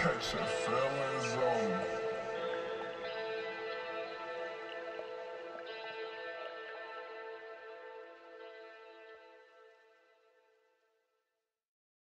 Catch a feeling.